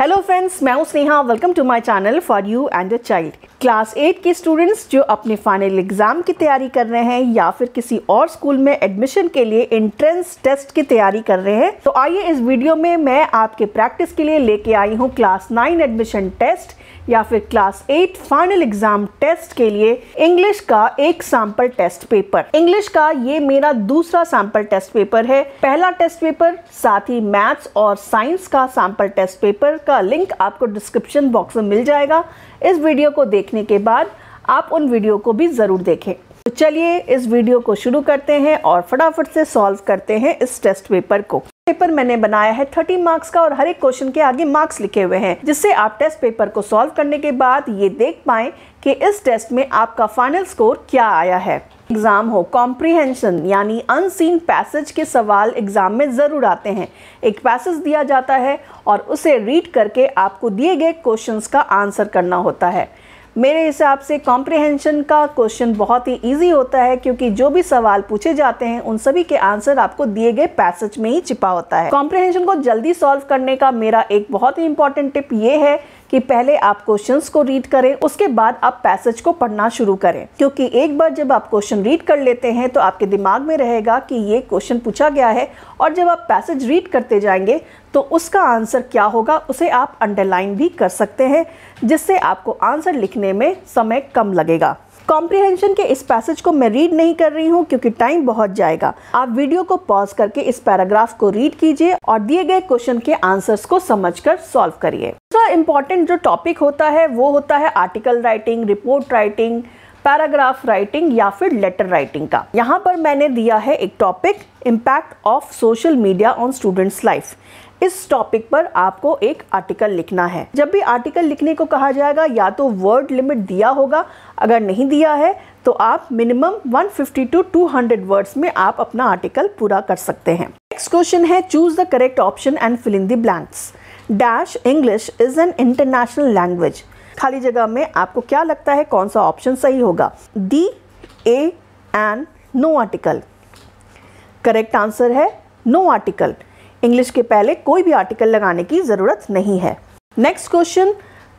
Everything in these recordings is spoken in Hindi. हेलो फ्रेंड्स, मैं हूं Sneha. Welcome to my channel for you and your child. Class 8 के स्टूडेंट्स जो अपने फाइनल एग्ज़ाम की तैयारी कर रहे हैं या फिर किसी और स्कूल में एडमिशन के लिए एंट्रेंस टेस्ट की तैयारी कर रहे हैं, तो आइए इस वीडियो में मैं आपके प्रैक्टिस के लिए लेके आई हूं क्लास 9 एडमिशन टेस्ट या फिर क्लास 8 फाइनल एग्जाम टेस्ट के लिए इंग्लिश का एक सैंपल टेस्ट पेपर। इंग्लिश का ये मेरा दूसरा सैंपल टेस्ट पेपर है। पहला टेस्ट पेपर साथ ही मैथ्स और साइंस का सैंपल टेस्ट पेपर का लिंक आपको डिस्क्रिप्शन बॉक्स में मिल जाएगा। इस वीडियो को देखने के बाद आप उन वीडियो को भी जरूर देखें। तो चलिए इस वीडियो को शुरू करते हैं और फटाफट से सॉल्व करते हैं इस टेस्ट पेपर को। पेपर मैंने बनाया है 30 मार्क्स का और हर एक क्वेश्चन के आगे मार्क्स लिखे हुए हैं, जिससे आप टेस्ट पेपर को सॉल्व करने के बाद ये देख पाएं कि इस टेस्ट में आपका फाइनल स्कोर क्या आया है। एग्जाम हो कॉम्प्रीहेंशन यानी अनसीन पैसेज के सवाल एग्जाम में ज़रूर आते हैं। एक पैसेज दिया जाता है और उसे रीड करके आपको दिए गए क्वेश्चंस का आंसर करना होता है। मेरे हिसाब से कॉम्प्रिहेंशन का क्वेश्चन बहुत ही इजी होता है, क्योंकि जो भी सवाल पूछे जाते हैं उन सभी के आंसर आपको दिए गए पैसेज में ही छिपा होता है। कॉम्प्रिहेंशन को जल्दी सॉल्व करने का मेरा एक बहुत ही इंपॉर्टेंट टिप ये है कि पहले आप क्वेश्चंस को रीड करें, उसके बाद आप पैसेज को पढ़ना शुरू करें, क्योंकि एक बार जब आप क्वेश्चन रीड कर लेते हैं तो आपके दिमाग में रहेगा कि ये क्वेश्चन पूछा गया है, और जब आप पैसेज रीड करते जाएंगे तो उसका आंसर क्या होगा उसे आप अंडरलाइन भी कर सकते हैं, जिससे आपको आंसर लिखने में समय कम लगेगा। कॉम्प्रिहेंशन के इस पैसेज को मैं रीड नहीं कर रही हूँ क्योंकि टाइम बहुत जाएगा। आप वीडियो को पॉज करके इस पैराग्राफ को रीड कीजिए और दिए गए क्वेश्चन के आंसर्स को समझकर सॉल्व करिए। दूसरा इम्पॉर्टेंट जो टॉपिक होता है वो होता है article writing, report writing, paragraph writing या फिर लेटर राइटिंग का। यहाँ पर मैंने दिया है एक topic, impact of social media on students life. इस टॉपिक पर आपको एक आर्टिकल लिखना है। जब भी आर्टिकल लिखने को कहा जाएगा या तो वर्ड लिमिट दिया होगा, अगर नहीं दिया है तो आप मिनिमम 150 टू 200 वर्ड्स में आप अपना आर्टिकल पूरा कर सकते हैं। नेक्स्ट क्वेश्चन है choose the correct option and fill in the blanks. Dash English is an international language. खाली जगह में आपको क्या लगता है कौन सा ऑप्शन सही होगा? D, A and no article. Correct answer है नो आर्टिकल। इंग्लिश के पहले कोई भी आर्टिकल लगाने की ज़रूरत नहीं है। Next question,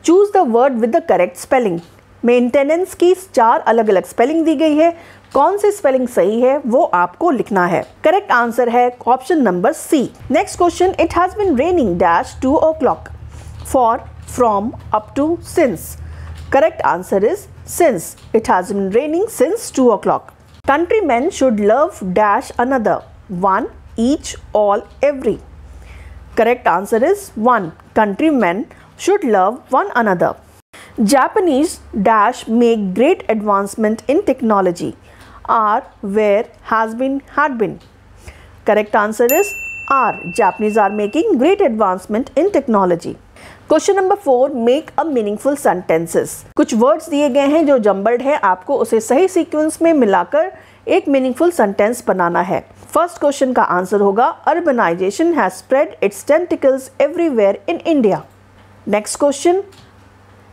choose the word with the correct spelling. Maintenance की 4 अलग अलग स्पेलिंग दी गई है, कौन सी स्पेलिंग सही है वो आपको लिखना है। करेक्ट आंसर है option number C. Next question, it has been raining dash 2 o'clock। For, from, up to, since. Correct answer is since. It has been raining since 2 o'clock। Countrymen should love dash another. 1, each, all, every. Correct answer is 1. Countrymen should love one another. Japanese dash make great advancement in technology. Are, where, has been, had been. Correct answer is are. Japanese are making great advancement in technology. Question number 4, make a meaningful sentences. कुछ वर्ड्स दिए गए हैं जो जम्बल्ड है, आपको उसे सही सीक्वेंस में मिलाकर एक मीनिंगफुल सेंटेंस बनाना है। फर्स्ट क्वेश्चन का आंसर होगा urbanisation has spread its tentacles everywhere in India. Next question,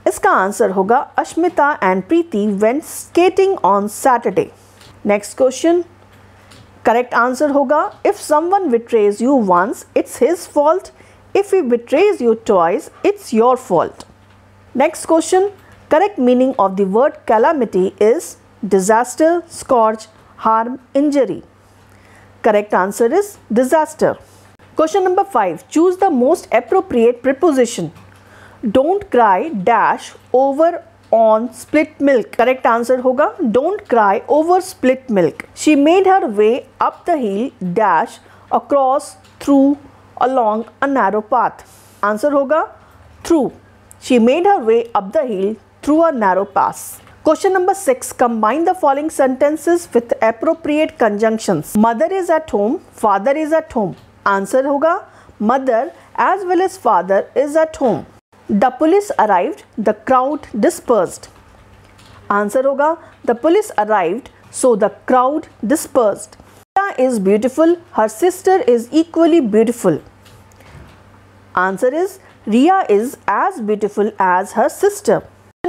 इसका आंसर होगा Ashmita and Preeti went skating on Saturday. Next question, correct answer होगा if someone betrays you once it's his fault, if he betrays you twice it's your fault. Next question, correct meaning of the word calamity is disaster, scourge, harm, injury. Correct answer is disaster. Question number 5, choose the most appropriate preposition. Don't cry dash over on split milk. Correct answer होगा don't cry over split milk. She made her way up the hill dash across, through, along a narrow path. Answer होगा through. She made her way up the hill through a narrow path. Question number 6, combine the following sentences with appropriate conjunctions. Mother is at home, father is at home. Answer होगा mother as well as father is at home. The police arrived, the crowd dispersed. Answer होगा the police arrived, so the crowd dispersed. Ria is beautiful, her sister is equally beautiful. Answer is Ria is as beautiful as her sister.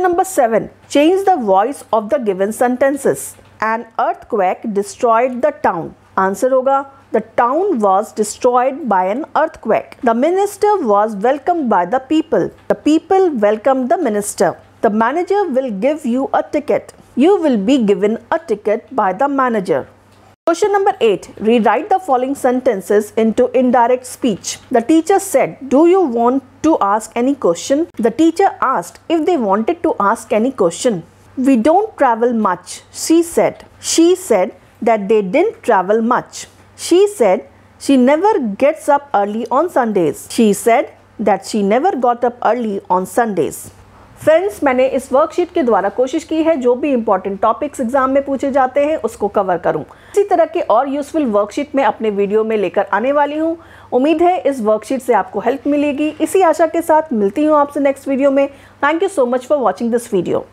Number 7, change the voice of the given sentences. An earthquake destroyed the town. Answer होगा the town was destroyed by an earthquake. The minister was welcomed by the people. The people welcomed the minister. The manager will give you a ticket. You will be given a ticket by the manager. Question number 8. Rewrite the following sentences into indirect speech. The teacher said, "Do you want to ask any question?" The teacher asked if they wanted to ask any question. We don't travel much, she said. She said that they didn't travel much. She said she never gets up early on Sundays. She said that she never got up early on Sundays. Friends, मैंने इस वर्कशीट के द्वारा कोशिश की है जो भी इंपॉर्टेंट टॉपिक्स एग्जाम में पूछे जाते हैं उसको कवर करूं। इसी तरह के और यूजफुल वर्कशीट मैं अपने वीडियो में लेकर आने वाली हूं। उम्मीद है इस वर्कशीट से आपको हेल्प मिलेगी। इसी आशा के साथ मिलती हूं आपसे नेक्स्ट वीडियो में। Thank you so much for watching this video.